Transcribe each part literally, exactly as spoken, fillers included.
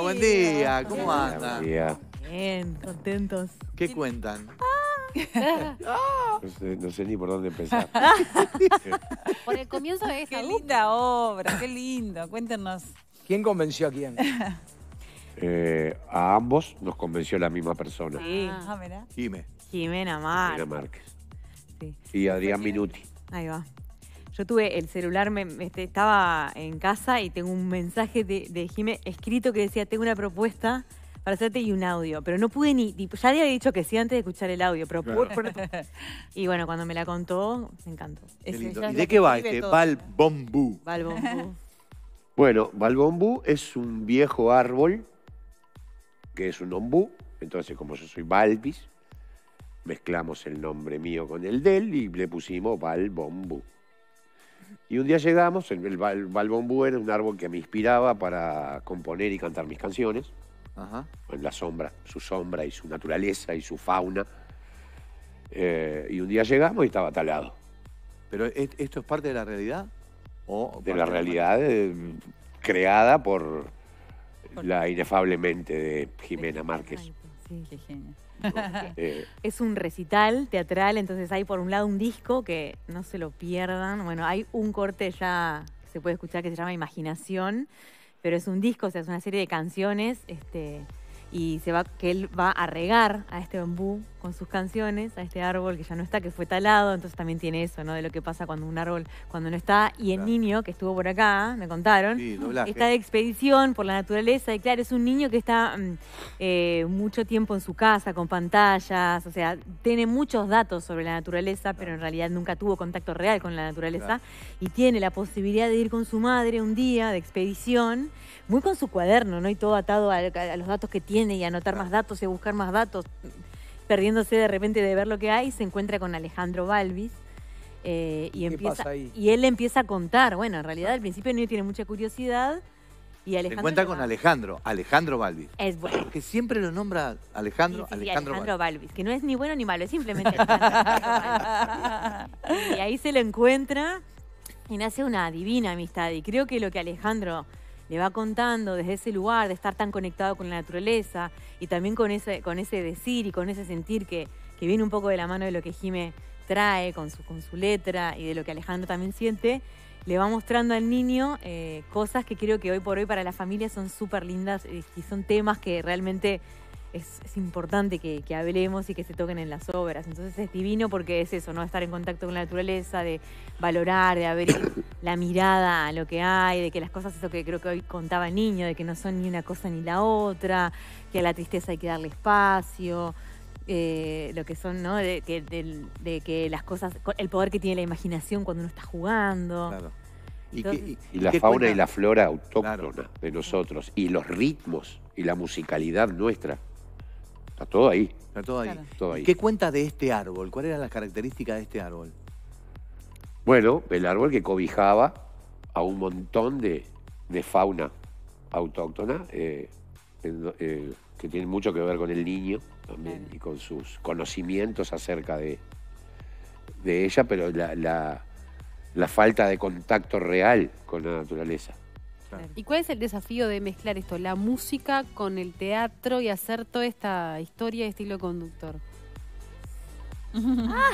Hola, buen día. ¿Cómo andan? Buen día. Bien, contentos. ¿Qué cuentan? Ah. No, sé, no sé ni por dónde empezar. Por el comienzo de esta. Qué linda obra, qué lindo. Cuéntenos. ¿Quién convenció a quién? Eh, a ambos nos convenció la misma persona. Sí. Ah, ¿verdad? Jimé. Jimena Márquez. Jimena Márquez. Sí. Y Adrián Minuti. Ahí va. Yo tuve el celular, me, este, estaba en casa y tengo un mensaje de, de Jimé escrito que decía, tengo una propuesta para hacerte y un audio. Pero no pude ni, ya le había dicho que sí antes de escuchar el audio. Pero claro. por, por, y bueno, cuando me la contó, me encantó. Qué lindo. ¿Y de qué va este? Bal Bom Bú. Bal Bom Bú. Bueno, Bal Bom Bú es un viejo árbol que es un ombú. Entonces, como yo soy Balbis, mezclamos el nombre mío con el de él y le pusimos Bal Bom Bú. Y un día llegamos, el, el, el Bal Bom Bú era un árbol que me inspiraba para componer y cantar mis canciones. Ajá. En la sombra, su sombra y su naturaleza y su fauna. Eh, y un día llegamos y estaba talado. ¿Pero esto es parte de la realidad? ¿O de la realidad de, creada por, por la inefable mente de Jimena Márquez. Sí, qué genio. Eh, es un recital teatral, entonces hay por un lado un disco que no se lo pierdan. Bueno, hay un corte ya que se puede escuchar que se llama Imaginación, pero es un disco, o sea, es una serie de canciones este, y se va, que él va a regar a este bambú con sus canciones, a este árbol que ya no está, que fue talado, entonces también tiene eso, ¿no? De lo que pasa cuando un árbol, cuando no está, y el claro. niño que estuvo por acá, me contaron, sí, está de expedición por la naturaleza, y claro, es un niño que está eh, mucho tiempo en su casa, con pantallas, o sea, tiene muchos datos sobre la naturaleza, claro. pero en realidad nunca tuvo contacto real con la naturaleza, claro. y tiene la posibilidad de ir con su madre un día de expedición, muy con su cuaderno, ¿no? Y todo atado a, a los datos que tiene, y anotar claro. más datos, y a buscar más datos, perdiéndose de repente de ver lo que hay, se encuentra con Alejandro Balbis eh, y, empieza, y él le empieza a contar. Bueno, en realidad al principio el niño tiene mucha curiosidad y Alejandro... Se encuentra con Alejandro, Alejandro Balbis. Es bueno. Que siempre lo nombra Alejandro, sí, sí, sí, Alejandro, Alejandro Balbis. Balbis. Que no es ni bueno ni malo, es simplemente Alejandro Balbis. Y ahí se lo encuentra y nace una divina amistad. Y creo que lo que Alejandro... le va contando desde ese lugar de estar tan conectado con la naturaleza y también con ese, con ese decir y con ese sentir que, que viene un poco de la mano de lo que Jimé trae con su, con su letra y de lo que Alejandro también siente, le va mostrando al niño eh, cosas que creo que hoy por hoy para la familia son súper lindas y son temas que realmente es, es importante que, que hablemos y que se toquen en las obras. Entonces es divino porque es eso, ¿no? Estar en contacto con la naturaleza, de valorar, de abrir la mirada a lo que hay, de que las cosas, eso que creo que hoy contaba el niño, de que no son ni una cosa ni la otra, que a la tristeza hay que darle espacio, eh, lo que son, ¿no? De, de, de, de que las cosas, el poder que tiene la imaginación cuando uno está jugando. Claro. Y, Entonces, que, y, y la fauna cuenta? y la flora autóctona claro. de nosotros, y los ritmos y la musicalidad nuestra. Está todo ahí. Está todo ahí. Claro. Todo ahí. ¿Qué cuenta de este árbol? ¿Cuáles eran las características de este árbol? Bueno, el árbol que cobijaba a un montón de, de fauna autóctona eh, eh, que tiene mucho que ver con el niño también claro. y con sus conocimientos acerca de, de ella, pero la, la, la falta de contacto real con la naturaleza. Claro. ¿Y cuál es el desafío de mezclar esto, la música con el teatro y hacer toda esta historia de estilo conductor? Ah.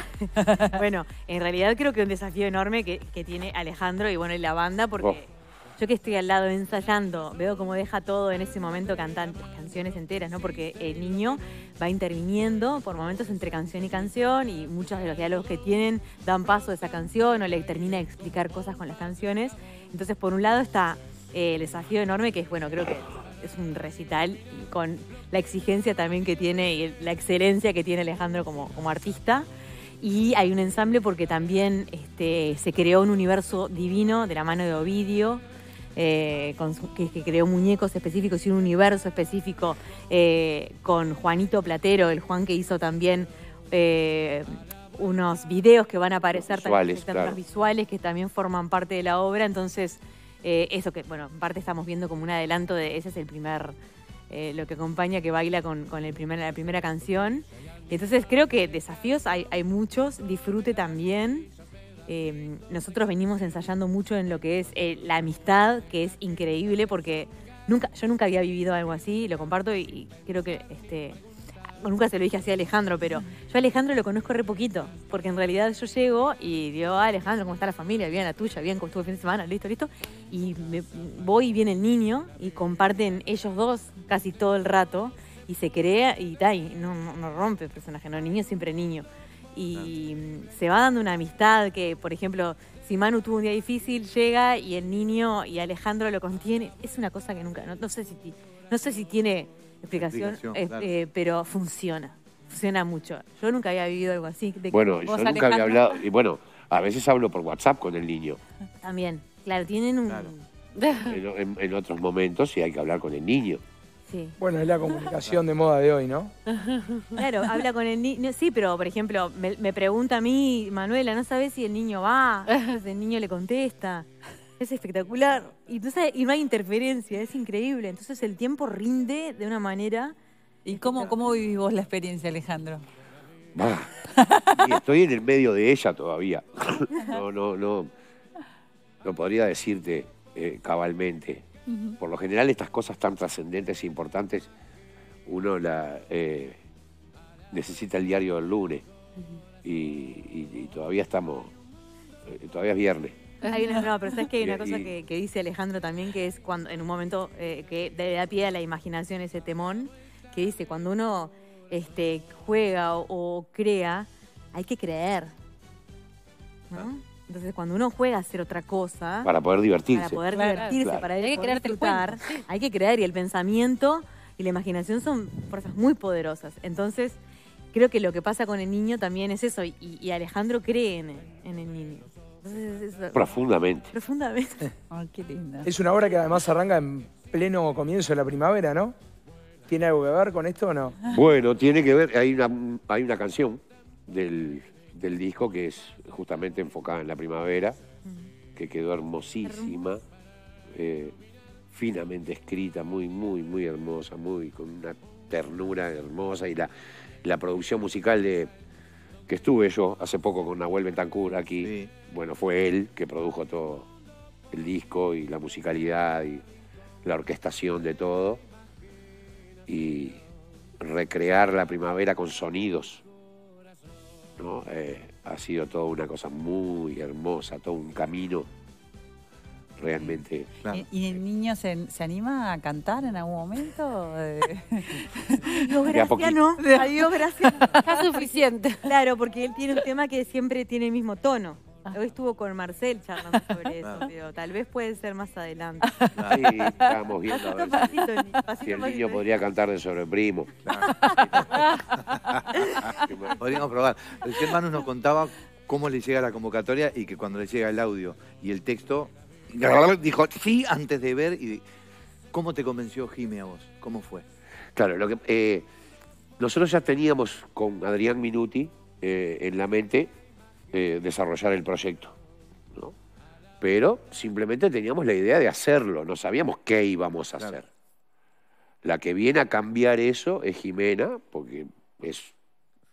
Bueno, en realidad creo que es un desafío enorme que, que tiene Alejandro y bueno y la banda, porque oh. yo que estoy al lado ensayando, veo cómo deja todo en ese momento cantando las canciones enteras, ¿no? Porque el niño va interviniendo por momentos entre canción y canción y muchos de los diálogos que tienen dan paso a esa canción o le termina de explicar cosas con las canciones. Entonces, por un lado está... Eh, el desafío enorme que es, bueno, creo que es un recital con la exigencia también que tiene y la excelencia que tiene Alejandro como, como artista. Y hay un ensamble porque también este, se creó un universo divino de la mano de Ovidio, eh, con su, que, que creó muñecos específicos y un universo específico eh, con Juanito Platero, el Juan que hizo también eh, unos videos que van a aparecer visuales, también, claro. visuales que también forman parte de la obra. Entonces... Eh, eso que, bueno, en parte estamos viendo como un adelanto de ese es el primer, eh, lo que acompaña, que baila con, con el primer, la primera canción. Entonces creo que desafíos hay, hay muchos, disfrute también. Eh, nosotros venimos ensayando mucho en lo que es eh, la amistad, que es increíble porque nunca, yo nunca había vivido algo así, lo comparto y, y creo que este, nunca se lo dije así a Alejandro, pero yo a Alejandro lo conozco re poquito, porque en realidad yo llego y digo, ah, Alejandro, ¿cómo está la familia? Bien, la tuya, bien, ¿cómo estuvo el fin de semana? Listo, listo. Y me, voy y viene el niño y comparten ellos dos casi todo el rato y se crea y, y no, no, no rompe el personaje, no, niño siempre niño. Y ah. se va dando una amistad que, por ejemplo, si Manu tuvo un día difícil, llega y el niño y Alejandro lo contiene. Es una cosa que nunca, no, no sé si no sé si tiene explicación, explicación eh, claro. eh, pero funciona, funciona mucho. Yo nunca había vivido algo así. De bueno, yo nunca Alejandro. había hablado, y bueno, a veces hablo por WhatsApp con el niño. También, claro, tienen un... Claro. en, en, en otros momentos sí hay que hablar con el niño. Sí. Bueno, es la comunicación de moda de hoy, ¿no? Claro, habla con el niño. Sí, pero, por ejemplo, me, me pregunta a mí, Manuela, ¿no sabes si el niño va? Entonces el niño le contesta. Es espectacular. Y, tú sabes, y no hay interferencia, es increíble. Entonces el tiempo rinde de una manera... ¿Y cómo, cómo vivís vos la experiencia, Alejandro? Bah, y estoy en el medio de ella todavía. No, no, no. No podría decirte eh, cabalmente. Uh-huh. Por lo general, estas cosas tan trascendentes e importantes, uno la eh, necesita el diario del lunes. Uh-huh. y, y, y todavía estamos, eh, todavía es viernes. Hay una, no, pero sabes que hay una y, cosa y, que, que dice Alejandro también, que es cuando en un momento eh, que da pie a la imaginación ese temón, que dice, cuando uno este, juega o, o crea, hay que creer, ¿no? ¿Ah? Entonces, cuando uno juega a hacer otra cosa... Para poder divertirse. Para poder claro, divertirse, claro. para hay poder que disfrutar. Hay que crear, y el pensamiento y la imaginación son fuerzas muy poderosas. Entonces, creo que lo que pasa con el niño también es eso, y, y Alejandro cree en, en el niño. Entonces, eso, profundamente. Profundamente. Ay, qué linda. Es una obra que además arranca en pleno comienzo de la primavera, ¿no? ¿Tiene algo que ver con esto o no? Bueno, tiene que ver. Hay una, hay una canción del... del disco que es justamente enfocada en la primavera, que quedó hermosísima, eh, finamente escrita, muy, muy, muy hermosa, muy con una ternura hermosa, y la, la producción musical de que estuve yo hace poco con Nahuel Bentancur aquí, sí. Bueno, fue él que produjo todo el disco y la musicalidad y la orquestación de todo, y recrear la primavera con sonidos. ¿No? Eh, ha sido toda una cosa muy hermosa, todo un camino realmente. Claro. ¿Y el niño se, se anima a cantar en algún momento? Dios gracias, no. Adiós, gracias. Está suficiente. Claro, porque él tiene un tema que siempre tiene el mismo tono. Hoy estuvo con Marcel charlando sobre eso, claro. Pero tal vez puede ser más adelante. Claro. Sí, estábamos viendo a ver pasito, si, pasito, pasito, si el niño pasito. podría cantar de sobreprimo. Claro. Podríamos probar. El hermano nos contaba cómo le llega la convocatoria y que cuando le llega el audio y el texto, dijo sí antes de ver. Y ¿cómo te convenció Jimé a vos? ¿Cómo fue? Claro, lo que, eh, nosotros ya teníamos con Adrián Minuti eh, en la mente... Eh, desarrollar el proyecto, ¿no? Pero simplemente teníamos la idea de hacerlo, no sabíamos qué íbamos a claro. hacer. La que viene a cambiar eso es Jimena, porque es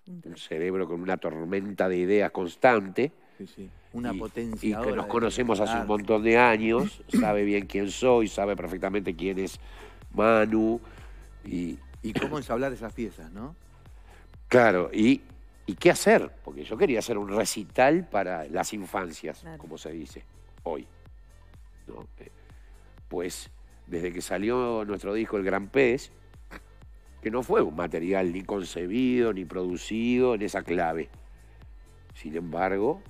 un cerebro con una tormenta de ideas constante. Sí, sí. Una y, potencia. Y que nos conocemos hace un montón de años, sabe bien quién soy, sabe perfectamente quién es Manu. Y, y cómo ensablar esas piezas, ¿no? Claro, y... ¿Y qué hacer? Porque yo quería hacer un recital para las infancias, claro. como se dice hoy. ¿No? Pues desde que salió nuestro disco El Gran Pez, que no fue un material ni concebido ni producido en esa clave. Sin embargo,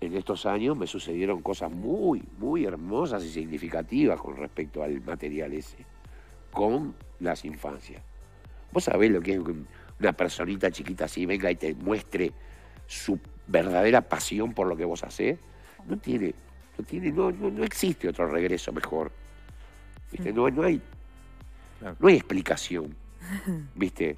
en estos años me sucedieron cosas muy, muy hermosas y significativas con respecto al material ese, con las infancias. ¿Vos sabés lo que es... una personita chiquita así venga y te muestre su verdadera pasión por lo que vos hacés? No tiene, no tiene, no, no, no existe otro regreso mejor. ¿Viste? No, no hay, no hay explicación, ¿viste?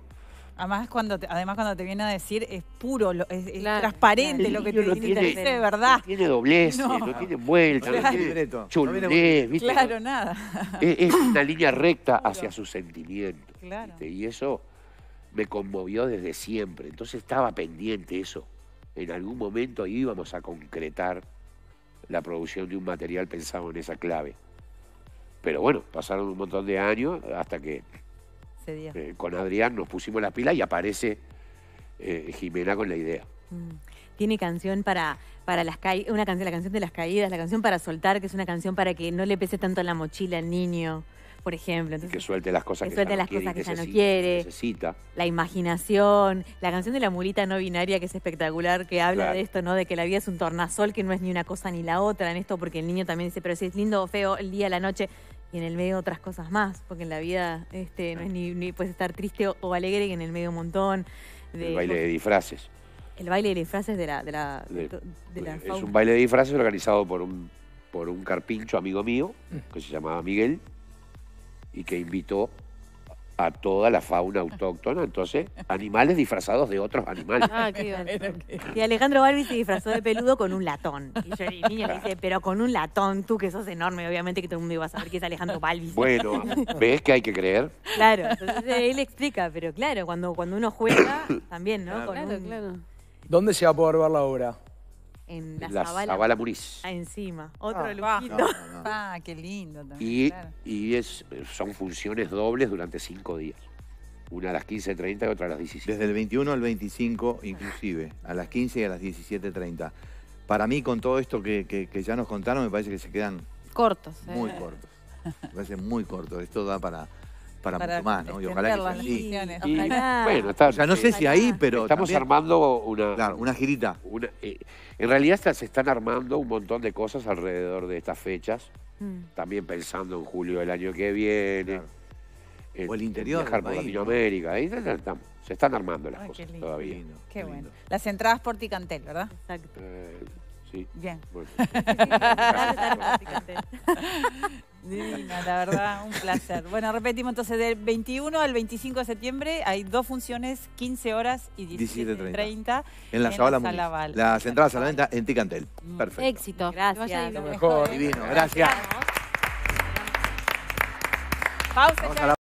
Además cuando te, además cuando te viene a decir es puro, es, es claro, transparente claro. lo que te, no tiene, te dice de verdad. No tiene dobleces, no, no tiene vueltas, claro. no tiene chulés, ¿viste? Claro, no, nada. Es, es una línea recta hacia sus sentimientos. Claro. Y eso... me conmovió desde siempre, entonces estaba pendiente eso. En algún momento íbamos a concretar la producción de un material pensado en esa clave. Pero bueno, pasaron un montón de años hasta que eh, con Adrián nos pusimos las pilas y aparece eh, Jimena con la idea. Mm. Tiene canción para, para las caídas, una canción, la canción de las caídas, la canción para soltar, que es una canción para que no le pese tanto en la mochila al niño, por ejemplo. Entonces, que suelte las cosas que, que, ya, las no cosas que ya no quiere. Necesita. La imaginación, la canción de la mulita no binaria, que es espectacular, que habla claro. de esto, ¿no? De que la vida es un tornasol, que no es ni una cosa ni la otra en esto, porque el niño también dice, pero si es lindo o feo el día, la noche, y en el medio otras cosas más, porque en la vida este, no es ni, ni puedes estar triste o, o alegre, y en el medio un montón. De, el baile de disfraces. El baile de disfraces de la, de la, de, de la fauna. Es un baile de disfraces organizado por un, por un carpincho amigo mío, que se llamaba Miguel, y que invitó a toda la fauna autóctona, entonces animales disfrazados de otros animales. Ah, qué bueno. Y Alejandro Balbis se disfrazó de peludo con un latón. Y yo y niña claro. dice, pero con un latón, tú que sos enorme, obviamente que todo el mundo iba a saber que es Alejandro Balbis. Bueno, ¿ves que hay que creer? Claro, entonces él explica, pero claro, cuando, cuando uno juega también, ¿no? Claro, con claro, un... claro. ¿Dónde se va a poder ver la obra? En la, la Zavala, Zavala Muniz. Ah, encima. Otro ah, lujito. No, no. Ah, qué lindo también. Y, claro. y es, son funciones dobles durante cinco días. Una a las quince treinta y otra a las diecisiete. Desde el veintiuno al veinticinco inclusive, a las quince y a las diecisiete treinta. Para mí, con todo esto que, que, que ya nos contaron, me parece que se quedan... Cortos. Muy eh. cortos. Me parece muy corto. Esto da para... Para, para mucho más, ¿no? Y ojalá que sea así. Y, bueno, está, o sea, no sé si ahí, pero... Estamos también armando una... Claro, una girita. Una, eh, en realidad está, se están armando un montón de cosas alrededor de estas fechas. Mm. También pensando en julio del año que viene. Claro. En, o el interior. Viajar por Latinoamérica. Ahí están, se están armando las Ay, cosas lindo, todavía. Lindo, qué bueno. Lindo. Las entradas por Ticantel, ¿verdad? Exacto. Eh, sí. Bien. Bueno. Divina, la verdad, un placer. Bueno, repetimos entonces, del veintiuno al veinticinco de septiembre hay dos funciones, quince horas y diecisiete treinta. En la Zavala Muniz. Las Exacto. entradas a la venta en Ticantel. Mm. Perfecto. Éxito. Gracias. Lo mejor. Divino, gracias. Pausa.